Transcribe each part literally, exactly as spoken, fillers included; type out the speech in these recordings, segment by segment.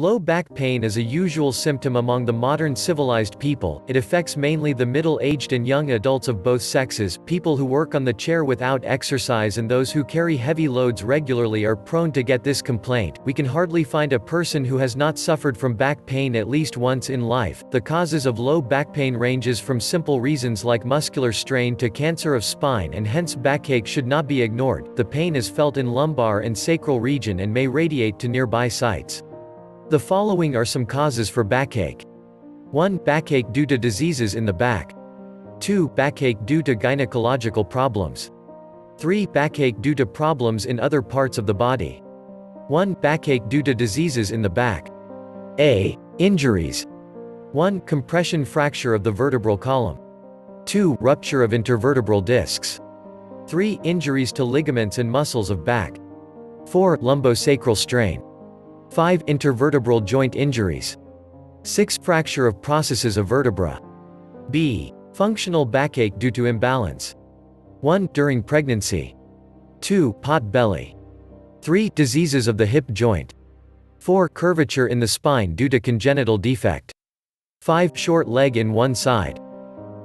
Low back pain is a usual symptom among the modern civilized people. It affects mainly the middle-aged and young adults of both sexes. People who work on the chair without exercise and those who carry heavy loads regularly are prone to get this complaint. We can hardly find a person who has not suffered from back pain at least once in life. The causes of low back pain ranges from simple reasons like muscular strain to cancer of spine, and hence backache should not be ignored. The pain is felt in lumbar and sacral region and may radiate to nearby sites. The following are some causes for backache. one Backache due to diseases in the back. two Backache due to gynecological problems. three Backache due to problems in other parts of the body. one Backache due to diseases in the back. A. Injuries. one Compression fracture of the vertebral column. two Rupture of intervertebral discs. three Injuries to ligaments and muscles of back. four Lumbosacral strain. five Intervertebral joint injuries. six Fracture of processes of vertebra. B. Functional backache due to imbalance. one During pregnancy. two Pot belly. three Diseases of the hip joint. four Curvature in the spine due to congenital defect. five Short leg in one side.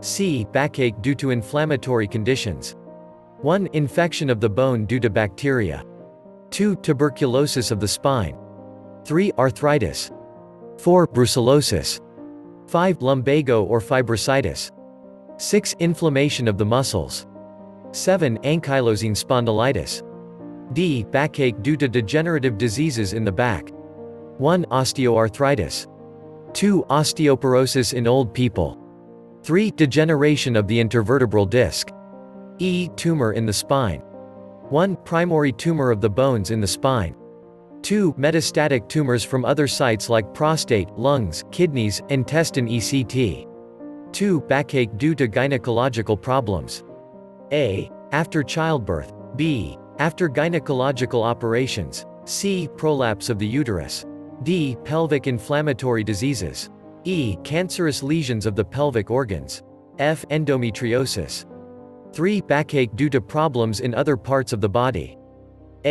C. Backache due to inflammatory conditions. one Infection of the bone due to bacteria. two Tuberculosis of the spine. three Arthritis. four Brucellosis. five Lumbago or fibrositis. six Inflammation of the muscles. seven Ankylosing spondylitis. D. Backache due to degenerative diseases in the back. one Osteoarthritis. two Osteoporosis in old people. three Degeneration of the intervertebral disc. E. Tumor in the spine. one Primary tumor of the bones in the spine. two Metastatic tumors from other sites like prostate, lungs, kidneys, intestine et cetera. two Backache due to gynecological problems. A. After childbirth. B. After gynecological operations. C. Prolapse of the uterus. D. Pelvic inflammatory diseases. E. Cancerous lesions of the pelvic organs. F. Endometriosis. three Backache due to problems in other parts of the body.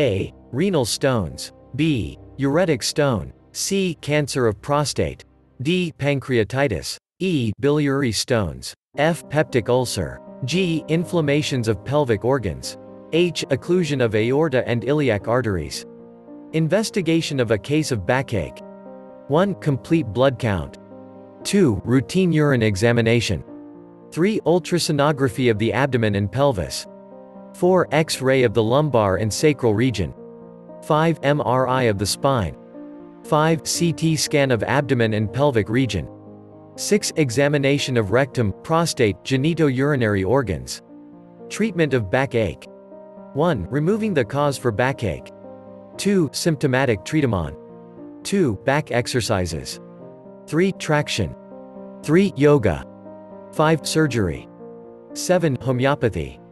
A. Renal stones. B. Uretic stone. C. Cancer of prostate. D. Pancreatitis. E. Biliary stones. F. Peptic ulcer. G. Inflammations of pelvic organs. H. Occlusion of aorta and iliac arteries. Investigation of a case of backache. one Complete blood count. two Routine urine examination. three Ultrasonography of the abdomen and pelvis. four X-ray of the lumbar and sacral region. five M R I of the spine. five C T scan of abdomen and pelvic region. six Examination of rectum, prostate, genitourinary organs. Treatment of backache. one Removing the cause for backache. two Symptomatic treatment. two Back exercises. three Traction. three Yoga. five Surgery. seven Homeopathy.